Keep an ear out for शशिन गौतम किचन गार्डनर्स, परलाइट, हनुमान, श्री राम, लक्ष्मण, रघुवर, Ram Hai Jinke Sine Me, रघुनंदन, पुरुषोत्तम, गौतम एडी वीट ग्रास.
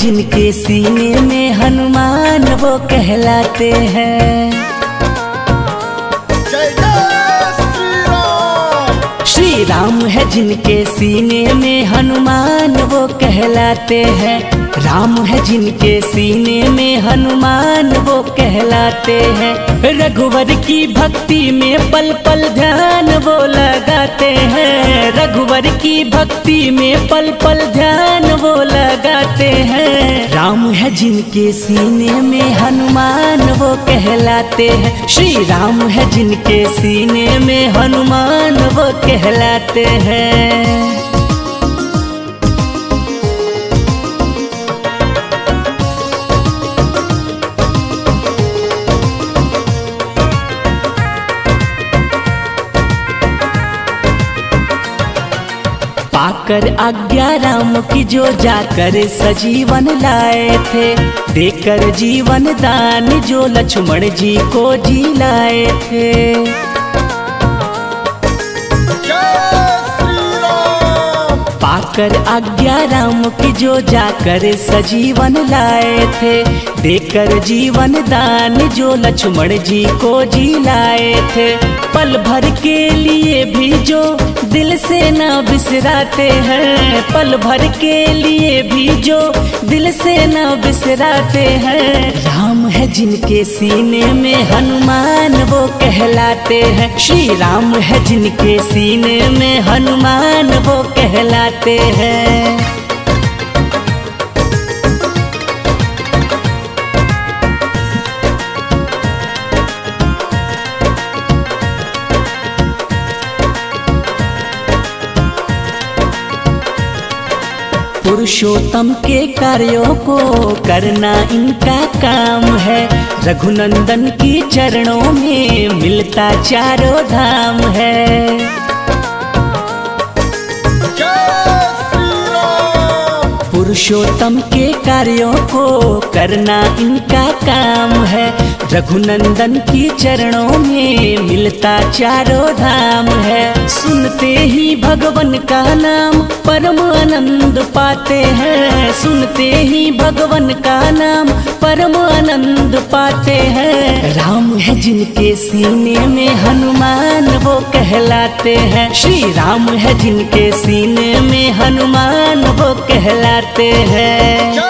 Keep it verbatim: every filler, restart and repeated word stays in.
जिनके सीने में हनुमान वो कहलाते हैं। श्री राम है जिनके सीने में हनुमान वो कहलाते हैं। राम है जिनके सीने में हनुमान वो कहलाते हैं। रघुवर की भक्ति में पल पल ध्यान वो लगाते हैं। रघुवर की भक्ति में पल पल ध्यान वो लगाते हैं। राम है जिनके सीने में हनुमान वो कहलाते हैं। श्री राम है जिनके सीने में हनुमान वो कहलाते हैं। पाकर आज्ञा राम की जो जाकर सजीवन लाए थे, देकर जीवन दान जो लक्ष्मण जी को जी लाए थे। पाकर आज्ञा राम की जो जाकर सजीवन लाए थे, देकर जीवन दान जो लक्ष्मण जी को जी लाए थे। पल भर के लिए भी जो दिल से ना बिसराते हैं। पल भर के लिए भी जो दिल से ना बिसराते हैं। राम है जिनके सीने में हनुमान वो कहलाते हैं। श्री राम है जिनके सीने में हनुमान वो कहलाते हैं। पुरुषोत्तम के कार्यों को करना इनका काम है। रघुनंदन के चरणों में मिलता चारों धाम है। पुरुषोत्तम के कार्यों को करना इनका काम है। रघुनंदन के चरणों में मिलता चारों धाम है। सुनते ही भगवान का नाम परम आनंद पाते हैं। सुनते ही भगवान का नाम परम आनंद पाते हैं। राम है जिनके सीने में हनुमान वो कहलाते हैं। श्री राम है जिनके सीने में हनुमान वो कहलाते हैं।